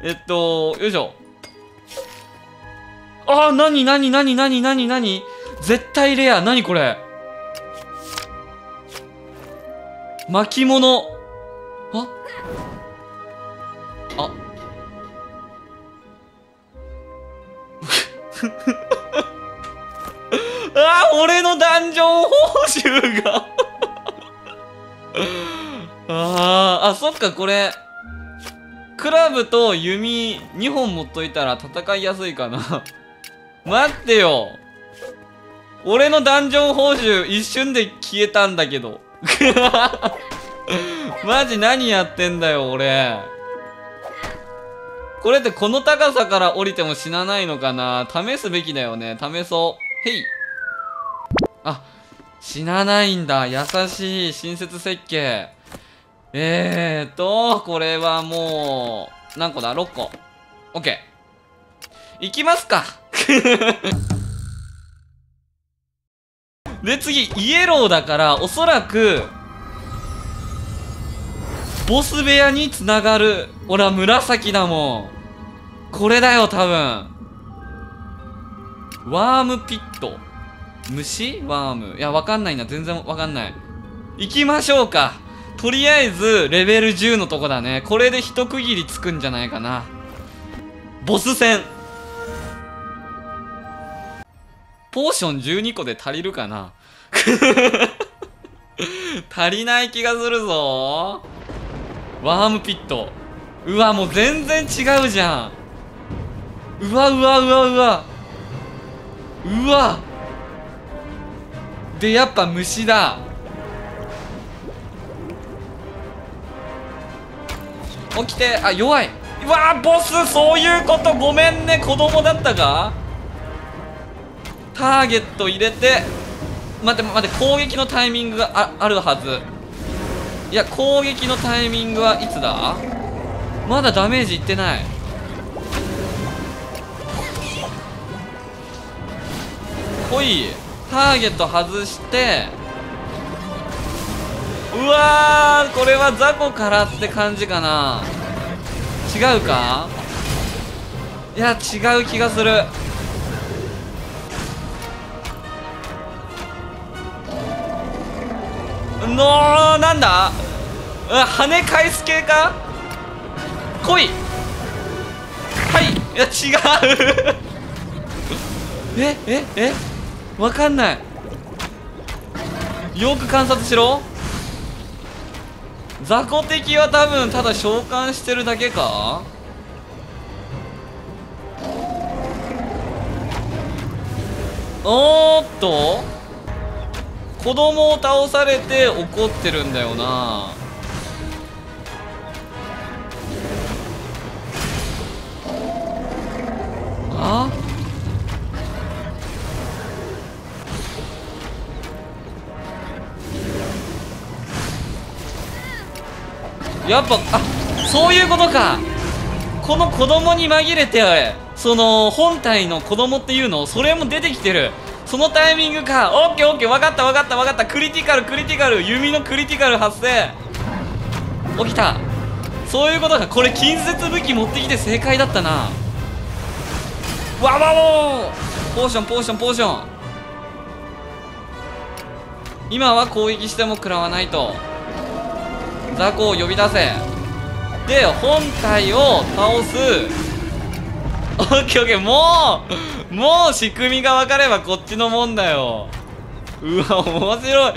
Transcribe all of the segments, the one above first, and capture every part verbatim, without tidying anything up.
えっと、よいしょ。ああ、なになになになになになに、絶対レア。なにこれ、巻物。あああー、俺のダンジョン報酬があー、あ、そっか、これクラブと弓にほん持っといたら戦いやすいかな待ってよ、俺のダンジョン報酬一瞬で消えたんだけどマジ何やってんだよ俺。これってこの高さから降りても死なないのかな、試すべきだよね。試そう。へい。あ、死なないんだ。優しい。親切設計。えーとこれはもう何個だ、ろっこ。 OK、 いきますかで次イエローだから、おそらくボス部屋につながる。ほら紫だもん。これだよ多分。ワームピット、虫ワーム、いやわかんないな、全然わかんない。行きましょうか。とりあえずレベルじゅうのとこだね。これで一区切りつくんじゃないかな。ボス戦ポーションじゅうにこで足りるかな足りない気がするぞ。ワームピット。うわ、もう全然違うじゃん。うわうわうわうわうわで、やっぱ虫だ。起きて。あ、弱い。うわー、ボス、そういうこと。ごめんね、子供だったか。ターゲット入れて。待って待って、攻撃のタイミングが あ, あるはず。いや、攻撃のタイミングはいつだ。まだダメージいってない。ほい、ターゲット外して。うわー、これは雑魚からって感じかな。違うか。いや違う気がする。のー、なんだ、跳ね返す系か。来い。はい、いや違うえええ、わかんない。よく観察しろ。雑魚敵は多分ただ召喚してるだけか。おーっと、子供を倒されて怒ってるんだよな。あ、やっぱ、あ、そういうことか。この子供に紛れてその本体の子供っていうの、それも出てきてる。そのタイミングか。オッケーオッケー、分かった分かった分かった。クリティカルクリティカル、弓のクリティカル発生。起きた。そういうことか。これ近接武器持ってきて正解だったな。わわおー、ポーションポーションポーション。今は攻撃しても食らわないと。雑魚を呼び出せ。で本体を倒す。オッケーオッケー、もうもう仕組みが分かればこっちのもんだよ。うわ面白い。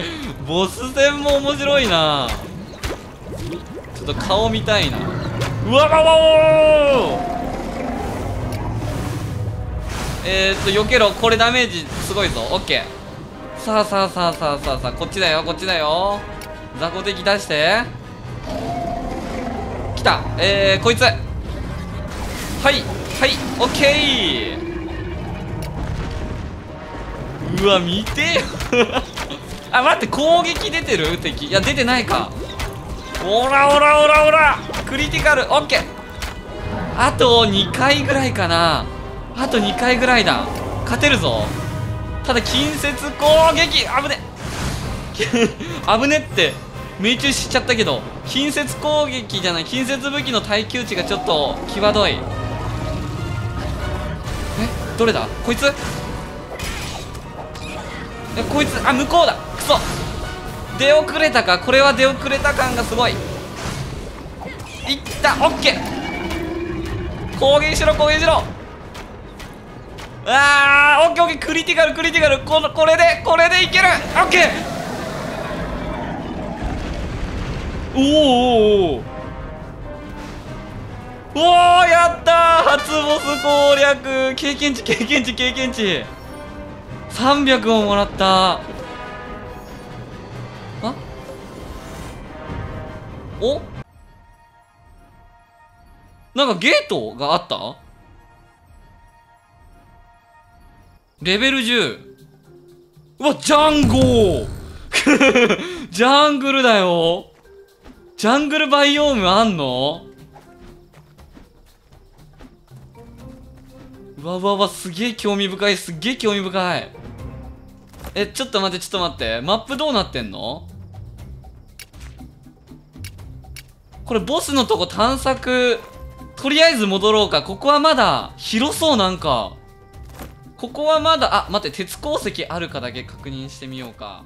ボス戦も面白いな。ちょっと顔見たいな。うわわわわ。えー、っと避けろ。これダメージすごいぞ。オッケー。さあさあさあさあさあさあ、こっちだよこっちだよ。雑魚敵出してきた。えー、こいつ。はいはい、オッケー。うわ見てよあ、待って、攻撃出てる敵。いや出てないか。オラオラオラオラ、クリティカル。オッケー。あとにかいぐらいかな。あとにかいぐらいだ。勝てるぞ。ただ近接攻撃、危ね危ねって。命中しちゃったけど、近接攻撃じゃない、近接武器の耐久値がちょっと際どい。え、どれだこいつ、え、こいつ、あ、向こうだ。クソ、出遅れたか。これは出遅れた感がすごい。いった、オッケー、攻撃しろ攻撃しろ。あー、オッケーオッケー、クリティカルクリティカル、この、これでこれでいける。オッケー。おーおーおーおー、やったー、初ボス攻略、経験値経験値経験値さんびゃくをもらった。あ、お、なんかゲートがあった。レベルじゅう。うわ、ジャンゴージャングルだよ。ジャングルバイオームあんの？うわうわうわ、すげえ興味深い、すげえ興味深い。え、ちょっと待って、ちょっと待って。マップどうなってんの？これボスのとこ探索、とりあえず戻ろうか。ここはまだ、広そうなんか。ここはまだ、あ、待って、鉄鉱石あるかだけ確認してみようか。